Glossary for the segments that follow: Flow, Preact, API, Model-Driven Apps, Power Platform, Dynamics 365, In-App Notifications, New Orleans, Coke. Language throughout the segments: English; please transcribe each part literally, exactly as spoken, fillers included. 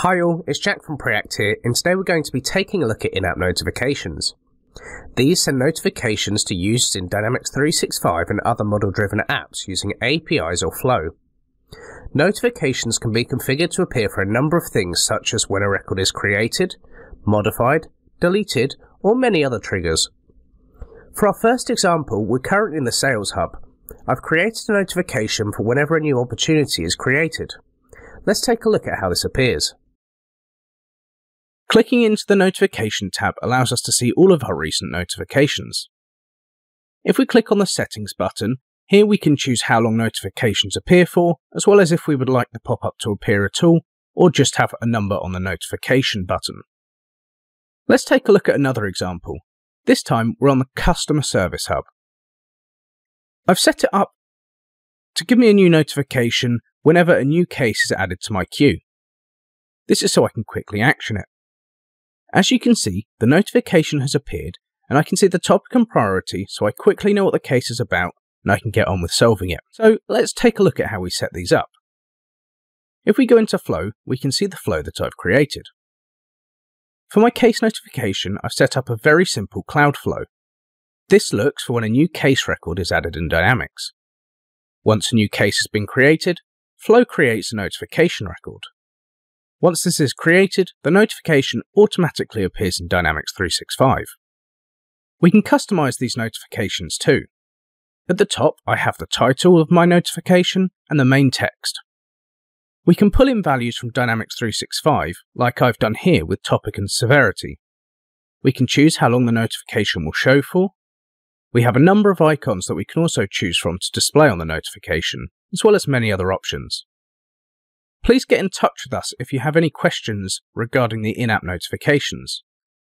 Hi all, it's Jack from Preact here, and today we're going to be taking a look at in-app notifications. These send notifications to users in Dynamics three sixty-five and other model-driven apps using A P Is or Flow. Notifications can be configured to appear for a number of things such as when a record is created, modified, deleted, or many other triggers. For our first example, we're currently in the Sales Hub. I've created a notification for whenever a new opportunity is created. Let's take a look at how this appears. Clicking into the Notification tab allows us to see all of our recent notifications. If we click on the Settings button, here we can choose how long notifications appear for, as well as if we would like the pop-up to appear at all, or just have a number on the Notification button. Let's take a look at another example. This time we're on the Customer Service Hub. I've set it up to give me a new notification whenever a new case is added to my queue. This is so I can quickly action it. As you can see, the notification has appeared, and I can see the topic and priority, so I quickly know what the case is about, and I can get on with solving it. So let's take a look at how we set these up. If we go into Flow, we can see the flow that I've created. For my case notification, I've set up a very simple cloud flow. This looks for when a new case record is added in Dynamics. Once a new case has been created, Flow creates a notification record. Once this is created, the notification automatically appears in Dynamics three sixty-five. We can customize these notifications too. At the top, I have the title of my notification and the main text. We can pull in values from Dynamics three sixty-five, like I've done here with topic and severity. We can choose how long the notification will show for. We have a number of icons that we can also choose from to display on the notification, as well as many other options. Please get in touch with us if you have any questions regarding the in-app notifications.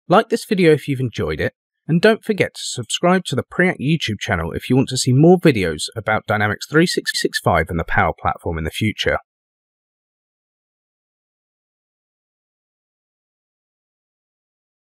Like this video if you've enjoyed it, and don't forget to subscribe to the Preact YouTube channel if you want to see more videos about Dynamics three sixty-five and the Power Platform in the future.